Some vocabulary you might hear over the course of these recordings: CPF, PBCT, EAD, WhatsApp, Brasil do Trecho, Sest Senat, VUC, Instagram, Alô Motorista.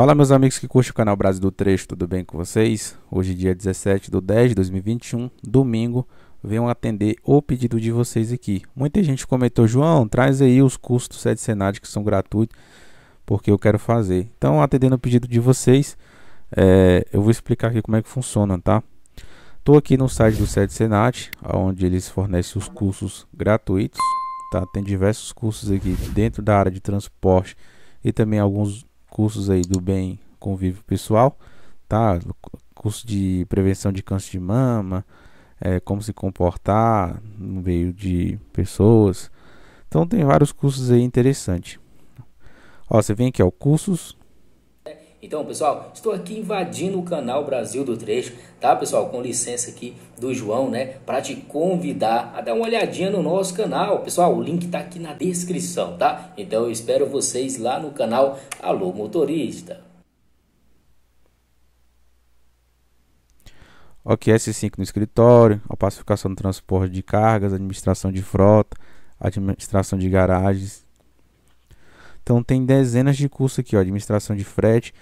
Fala meus amigos que curtem o canal Brasil do Trecho, tudo bem com vocês? Hoje dia 17/10/2021, domingo, venham atender o pedido de vocês aqui. Muita gente comentou, João, traz aí os cursos do Sest Senat que são gratuitos, porque eu quero fazer. Então, atendendo o pedido de vocês, eu vou explicar aqui como é que funciona, tá? Estou aqui no site do Sest Senat, onde eles fornecem os cursos gratuitos, tá? Tem diversos cursos aqui dentro da área de transporte e também alguns cursos aí do bem convívio pessoal, tá? Curso de prevenção de câncer de mama, como se comportar no meio de pessoas. Então tem vários cursos aí interessantes. Ó, você vem aqui, ó, cursos. Então, pessoal, estou aqui invadindo o canal Brasil do Trecho, tá, pessoal? Com licença aqui do João, né? Para te convidar a dar uma olhadinha no nosso canal. Pessoal, o link tá aqui na descrição, tá? Então, eu espero vocês lá no canal Alô Motorista. Ok, S5 no escritório, a pacificação do transporte de cargas, administração de frota, administração de garagens. Então tem dezenas de cursos aqui, ó, administração de frete,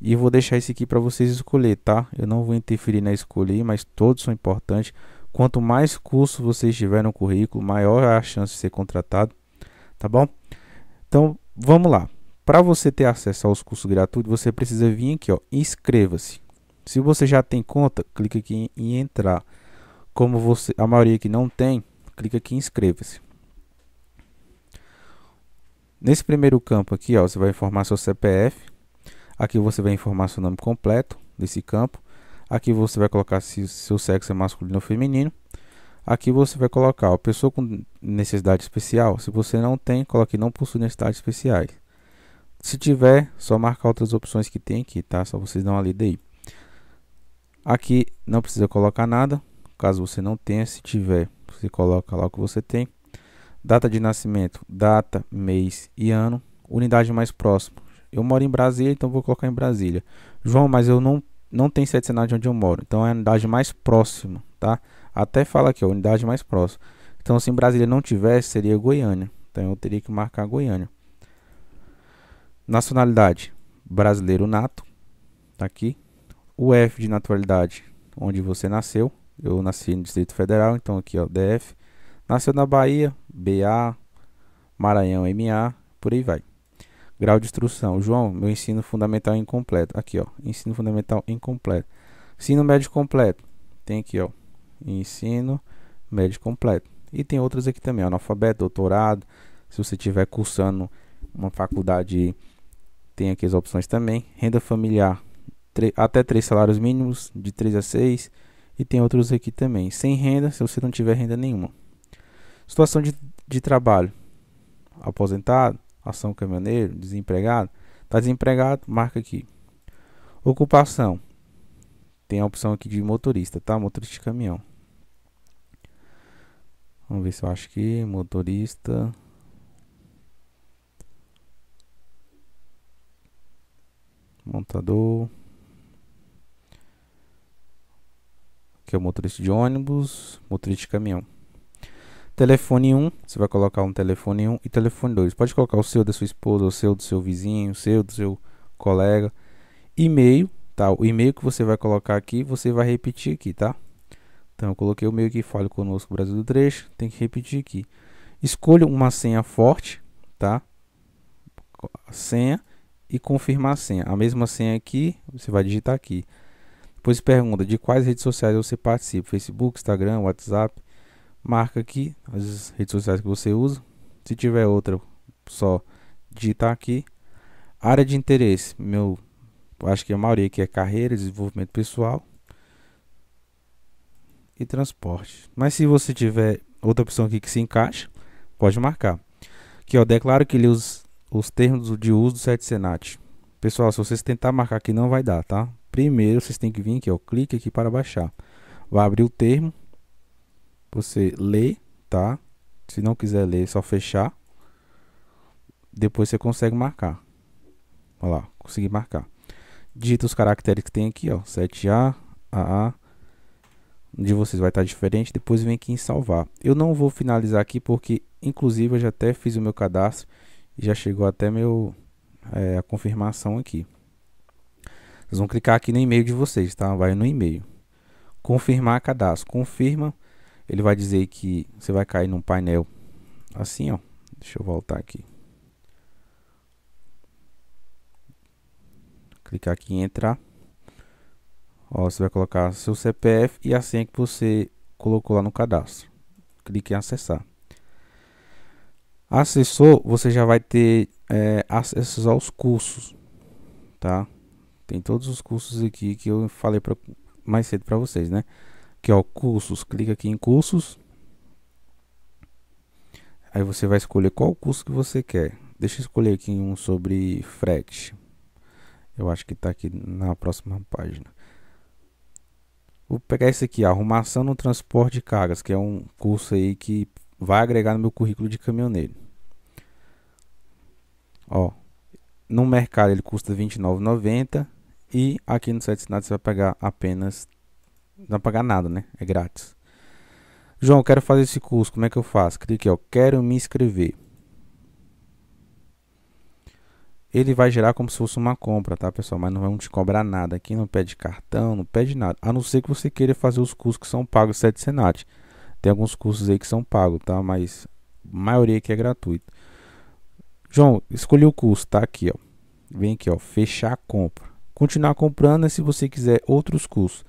e vou deixar esse aqui para vocês escolher, tá? Eu não vou interferir na escolha, mas todos são importantes. Quanto mais cursos vocês tiverem no currículo, maior é a chance de ser contratado, tá bom? Então vamos lá. Para você ter acesso aos cursos gratuitos, você precisa vir aqui, ó, inscreva-se. Se você já tem conta, clica aqui em entrar. Como você, a maioria que não tem, clica aqui em inscreva-se. Nesse primeiro campo aqui, ó, você vai informar seu CPF. Aqui você vai informar seu nome completo desse campo. Aqui você vai colocar se seu sexo é masculino ou feminino. Aqui você vai colocar, ó, pessoa com necessidade especial. Se você não tem, coloque não possui necessidades especiais. Se tiver, só marcar outras opções que tem aqui, tá? Só vocês dão uma lida aí. Aqui não precisa colocar nada. Caso você não tenha, se tiver, você coloca lá o que você tem. Data de nascimento, data, mês e ano. Unidade mais próxima. Eu moro em Brasília, então vou colocar em Brasília. João, mas eu não tenho Sest Senat onde eu moro. Então é a unidade mais próxima, tá? Até fala aqui, ó, unidade mais próxima. Então se em Brasília não tivesse, seria Goiânia. Então eu teria que marcar Goiânia. Nacionalidade, brasileiro nato. Tá aqui. O F de naturalidade, onde você nasceu. Eu nasci no Distrito Federal, então aqui, ó, DF. Nasceu na Bahia, BA, Maranhão, MA, por aí vai. Grau de instrução. João, meu ensino fundamental incompleto. Aqui, ó, ensino fundamental incompleto. Ensino médio completo. Tem aqui, ó, ensino médio completo. E tem outras aqui também, ó, analfabeto, doutorado. Se você estiver cursando uma faculdade, tem aqui as opções também. Renda familiar, até 3 salários mínimos, de 3 a 6. E tem outros aqui também. Sem renda, se você não tiver renda nenhuma. Situação de trabalho, aposentado, ação caminhoneiro, desempregado. Está desempregado, marca aqui. Ocupação, tem a opção aqui de motorista, tá? Motorista de caminhão. Vamos ver se eu acho que motorista. Montador. Aqui é o motorista de ônibus, motorista de caminhão. Telefone 1, você vai colocar um telefone 1 e telefone 2. Pode colocar o seu da sua esposa, o seu do seu vizinho, o seu do seu colega. E-mail, tá? O e-mail que você vai colocar aqui, você vai repetir aqui, tá? Então eu coloquei o meu que fale conosco Brasil do Trecho, tem que repetir aqui. Escolha uma senha forte, tá? Senha e confirmar a senha. A mesma senha aqui, você vai digitar aqui. Depois pergunta de quais redes sociais você participa: Facebook, Instagram, WhatsApp. Marca aqui as redes sociais que você usa. Se tiver outra, só digitar aqui. Área de interesse. Meu, acho que a maioria aqui é carreira, desenvolvimento pessoal e transporte. Mas se você tiver outra opção aqui que se encaixa, pode marcar. Aqui, ó, declaro que li os termos de uso do Sest Senat. Pessoal, se vocês tentar marcar aqui, não vai dar, tá? Primeiro, vocês têm que vir aqui, ó, clique aqui para baixar. Vai abrir o termo. Você lê, tá? Se não quiser ler, é só fechar. Depois você consegue marcar. Olha lá, consegui marcar. Digita os caracteres que tem aqui, ó. 7A, AA. Um de vocês vai estar diferente. Depois vem aqui em salvar. Eu não vou finalizar aqui porque, inclusive, eu já até fiz o meu cadastro. E já chegou até a confirmação aqui. Vocês vão clicar aqui no e-mail de vocês, tá? Vai no e-mail. Confirmar cadastro. Confirma. Ele vai dizer que você vai cair num painel assim, ó. Deixa eu voltar aqui. Clicar aqui em entrar. Ó, você vai colocar seu CPF e a senha que você colocou lá no cadastro. Clique em acessar. Acessou, você já vai ter acesso aos cursos, tá? Tem todos os cursos aqui que eu falei mais cedo para vocês, né? Aqui, ó, cursos. Clica aqui em cursos. Aí você vai escolher qual curso que você quer. Deixa eu escolher aqui um sobre frete. Eu acho que está aqui na próxima página. Vou pegar esse aqui, arrumação no transporte de cargas, que é um curso aí que vai agregar no meu currículo de caminhoneiro. Ó, no mercado ele custa R$ 29,90 e aqui no Sest Senat você vai pagar apenas, não vai pagar nada, né? É grátis. João, eu quero fazer esse curso, como é que eu faço? Clique aqui, ó, quero me inscrever. Ele vai gerar como se fosse uma compra, tá, pessoal? Mas não vão te cobrar nada. Aqui não pede cartão, não pede nada. A não ser que você queira fazer os cursos que são pagos do Sest Senat. Tem alguns cursos aí que são pagos, tá? Mas a maioria aqui é gratuito. João, escolhi o curso, tá? Aqui, ó. Vem aqui, ó. Fechar a compra. Continuar comprando é se você quiser outros cursos.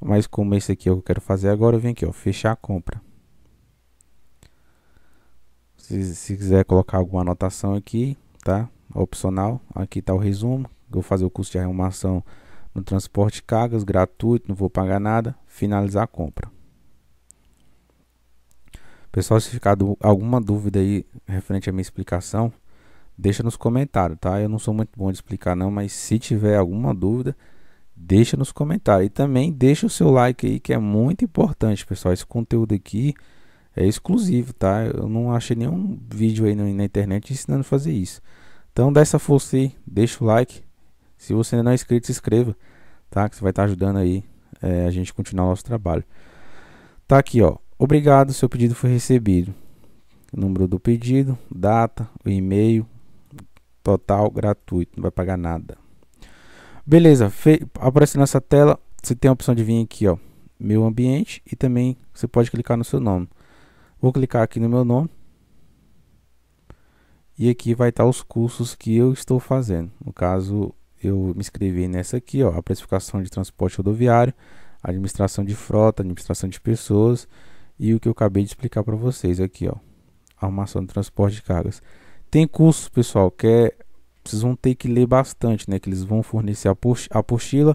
Mas como esse aqui é o que eu quero fazer agora, vem aqui, ó. Fechar a compra. Se quiser colocar alguma anotação aqui, tá? Opcional, aqui está o resumo. Vou fazer o curso de arrumação no transporte de cargas, gratuito, não vou pagar nada. Finalizar a compra. Pessoal, se ficar alguma dúvida aí referente à minha explicação, deixa nos comentários, tá? Eu não sou muito bom de explicar não, mas se tiver alguma dúvida, deixa nos comentários. E também deixa o seu like aí, que é muito importante, pessoal. Esse conteúdo aqui é exclusivo, tá? Eu não achei nenhum vídeo aí na internet ensinando a fazer isso. Então dá essa força aí, deixa o like. Se você ainda não é inscrito, se inscreva, tá? Que você vai estar ajudando aí a gente continuar o nosso trabalho. Tá aqui, ó. Obrigado, seu pedido foi recebido. Número do pedido, data, o e-mail, total gratuito, não vai pagar nada. Beleza, aparecendo nessa tela, você tem a opção de vir aqui, ó, meu ambiente, e também você pode clicar no seu nome. Vou clicar aqui no meu nome. E aqui vai estar os cursos que eu estou fazendo. No caso, eu me inscrevi nessa aqui, ó, a precificação de transporte rodoviário, administração de frota, administração de pessoas e o que eu acabei de explicar para vocês aqui, ó, arrumação de transporte de cargas. Tem cursos, pessoal, que vocês vão ter que ler bastante, né? Que eles vão fornecer a apostila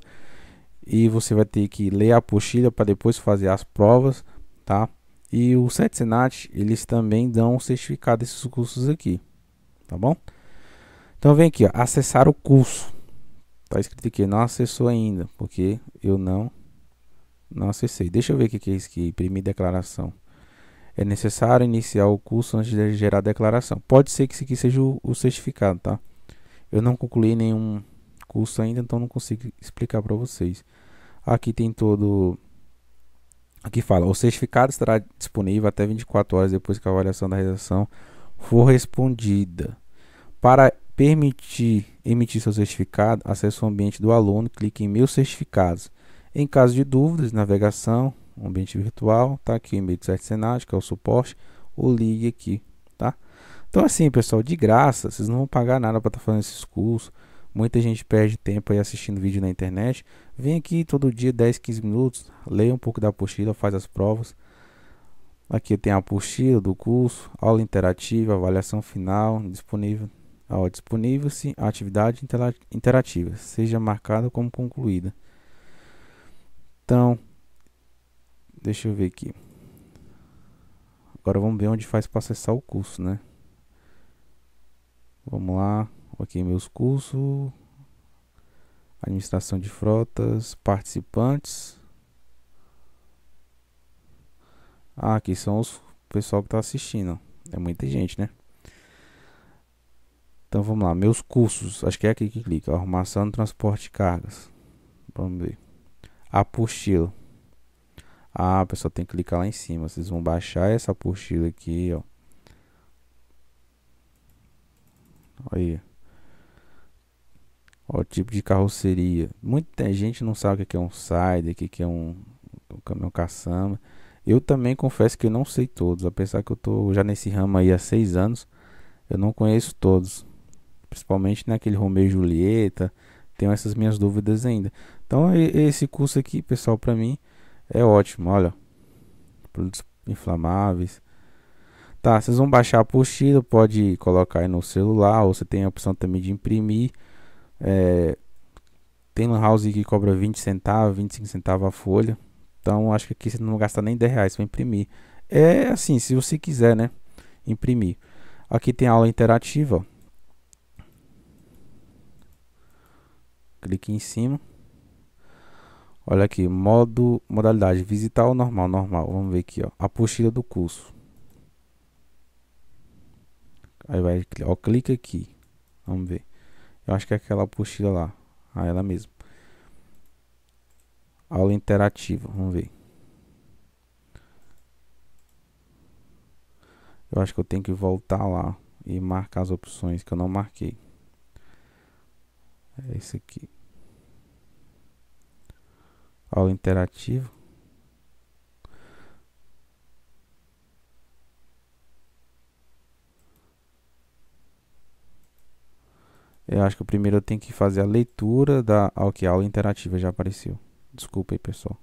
e você vai ter que ler a apostila para depois fazer as provas, tá? E o Sest Senat, eles também dão um certificado desses cursos aqui. Tá bom? Então vem aqui, ó, acessar o curso. Tá escrito aqui, não acessou ainda, porque eu não acessei. Deixa eu ver o que é isso aqui, imprimir declaração. É necessário iniciar o curso antes de gerar a declaração. Pode ser que isso aqui seja o certificado, tá? Eu não concluí nenhum curso ainda, então não consigo explicar para vocês. Aqui tem todo... Aqui fala, o certificado estará disponível até 24 horas depois que a avaliação da redação for respondida. Para permitir emitir seu certificado, acesse o ambiente do aluno, clique em meus certificados. Em caso de dúvidas, navegação, ambiente virtual, tá aqui o e-mail do Sest Senat, que é o suporte, ou ligue aqui, tá? Então assim, pessoal, de graça, vocês não vão pagar nada para estar fazendo esses cursos. Muita gente perde tempo aí assistindo vídeo na internet. Vem aqui todo dia, 10, 15 minutos, leia um pouco da apostila, faz as provas. Aqui tem a apostila do curso, aula interativa, avaliação final, disponível. Ó, disponível-se a atividade interativa, seja marcada como concluída. Então, deixa eu ver aqui. Agora vamos ver onde faz para acessar o curso, né? Vamos lá, aqui meus cursos, administração de frotas, participantes. Ah, aqui são os pessoal que está assistindo. É muita gente, né? Então vamos lá. Meus cursos. Acho que é aqui que clica. Arrumação no transporte de cargas. Vamos ver. Apostila. Ah, pessoal, tem que clicar lá em cima. Vocês vão baixar essa apostila aqui, ó. Aí. Olha o tipo de carroceria. Muita gente não sabe o que é um side, o que é um caminhão caçamba. Eu também confesso que eu não sei todos. Apesar que eu tô já nesse ramo aí há 6 anos, eu não conheço todos. Principalmente naquele Romeo e Julieta, tenho essas minhas dúvidas ainda. Então esse curso aqui, pessoal, para mim é ótimo. Olha, produtos inflamáveis. Tá, vocês vão baixar a apostila, pode colocar aí no celular, ou você tem a opção também de imprimir. Tem lan house que cobra 20 centavos, 25 centavos a folha. Então acho que aqui você não vai gastar nem 10 reais para imprimir. É assim, se você quiser, né, imprimir. Aqui tem a aula interativa, ó. Clique em cima. Olha aqui, modalidade visitar ou normal, normal. Vamos ver aqui, ó, a apostila do curso. Aí vai, ó, clica aqui. Vamos ver. Eu acho que é aquela apostila lá. Ah, ela mesmo. Aula interativa, vamos ver. Eu acho que eu tenho que voltar lá e marcar as opções que eu não marquei. É esse aqui. Aula interativa. Eu acho que o primeiro eu tenho que fazer a leitura da... Ok, a aula interativa já apareceu. Desculpa aí, pessoal.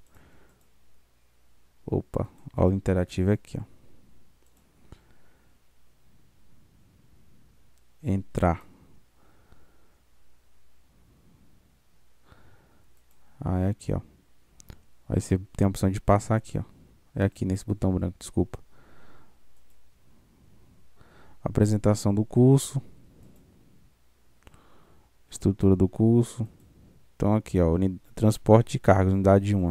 Opa, a aula interativa aqui, ó. Entrar. Ah, é aqui, ó. Aí você tem a opção de passar aqui, ó. É aqui nesse botão branco, desculpa. Apresentação do curso. Estrutura do curso. Então aqui, ó, transporte de cargas, unidade 1.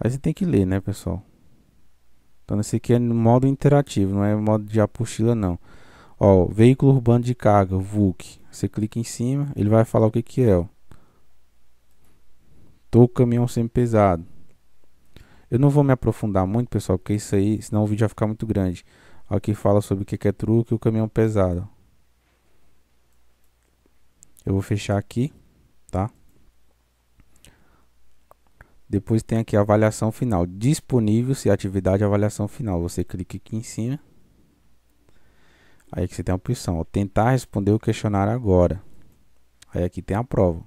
Aí você tem que ler, né, pessoal? Então esse aqui é no modo interativo, não é modo de apostila, não. Ó, veículo urbano de carga, VUC. Você clica em cima, ele vai falar o que que é, ó. Tô caminhão semi-pesado. Eu não vou me aprofundar muito, pessoal, porque isso aí, senão o vídeo vai ficar muito grande. Aqui fala sobre o que é truque e o caminhão pesado. Eu vou fechar aqui, tá? Depois tem aqui a avaliação final. Disponível, se atividade, avaliação final. Você clica aqui em cima. Aí que você tem a opção, ó, tentar responder o questionário agora. Aí aqui tem a prova.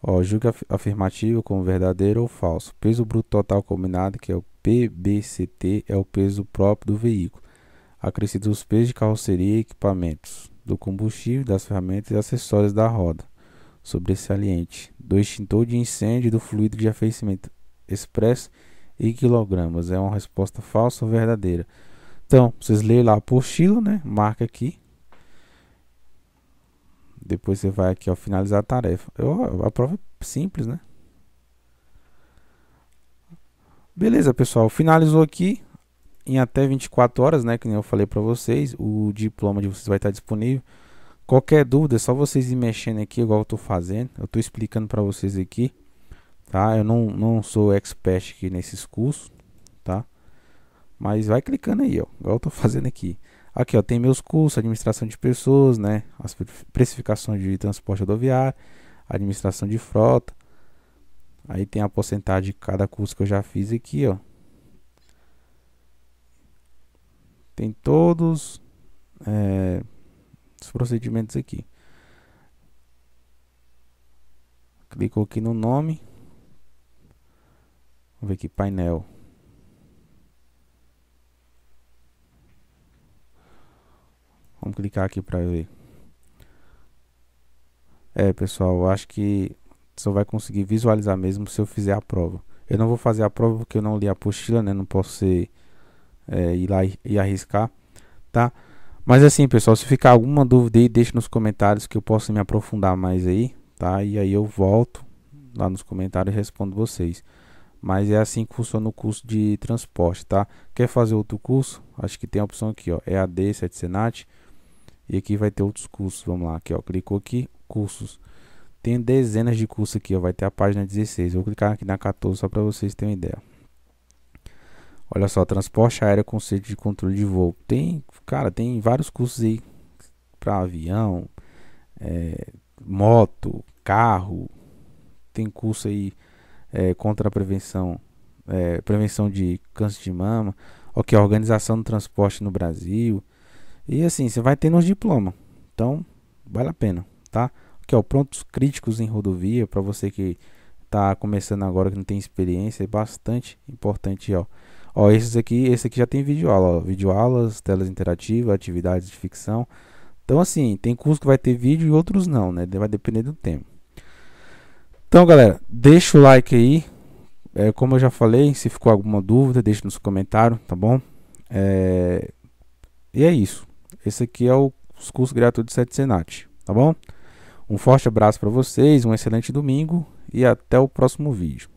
Ó, julgue afirmativo como verdadeiro ou falso. Peso bruto total combinado, que é o PBCT, é o peso próprio do veículo, acrescido os pesos de carroceria e equipamentos, do combustível, das ferramentas e acessórios da roda, sobressaliente, do extintor de incêndio e do fluido de arrefecimento expresso e quilogramas. É uma resposta falsa ou verdadeira? Então, vocês leem lá a apostila, né? Marca aqui. Depois você vai aqui, ó, finalizar a tarefa. A prova é simples, né? Beleza, pessoal, finalizou aqui. Em até 24 horas, né, que nem eu falei para vocês, o diploma de vocês vai estar disponível. Qualquer dúvida, é só vocês ir mexendo aqui, igual eu tô fazendo. Eu tô explicando para vocês aqui, tá? Eu não sou expert aqui nesses cursos, tá? Mas vai clicando aí, ó, igual eu tô fazendo aqui. Aqui, ó, tem meus cursos, administração de pessoas, né, as precificações de transporte rodoviário, administração de frota. Aí tem a porcentagem de cada curso que eu já fiz aqui, ó. Tem todos os procedimentos aqui. Clicou aqui no nome. Vamos ver aqui, painel. Vamos clicar aqui para ver. É, pessoal, eu acho que só vai conseguir visualizar mesmo se eu fizer a prova. Eu não vou fazer a prova porque eu não li a apostila, né? Não posso ir lá e arriscar, tá? Mas assim, pessoal, se ficar alguma dúvida aí, deixa nos comentários que eu posso me aprofundar mais aí, tá? E aí eu volto lá nos comentários e respondo vocês. Mas é assim que funciona o curso de transporte, tá? Quer fazer outro curso? Acho que tem a opção aqui, ó, EAD, Sest Senat. E aqui vai ter outros cursos, vamos lá, aqui, ó, clicou aqui, cursos. Tem dezenas de cursos aqui, ó, vai ter a página 16. Eu vou clicar aqui na 14 só para vocês terem uma ideia. Olha só, transporte aéreo, conceito de controle de voo. Tem, cara, tem vários cursos aí para avião, moto, carro. Tem curso aí contra a prevenção de câncer de mama, ok, a organização do transporte no Brasil. E assim, você vai tendo uns diplomas. Então, vale a pena, tá? Aqui, ó, prontos críticos em rodovia, para você que tá começando agora, que não tem experiência, é bastante importante, ó. Ó, esse aqui já tem videoaula, ó. Videoaulas, telas interativas, atividades de ficção. Então, assim, tem curso que vai ter vídeo e outros não, né? Vai depender do tempo. Então, galera, deixa o like aí. Como eu já falei, se ficou alguma dúvida, deixa nos comentários, tá bom? E é isso. Esse aqui é o curso gratuito de Sest Senat, tá bom? Um forte abraço para vocês, um excelente domingo e até o próximo vídeo.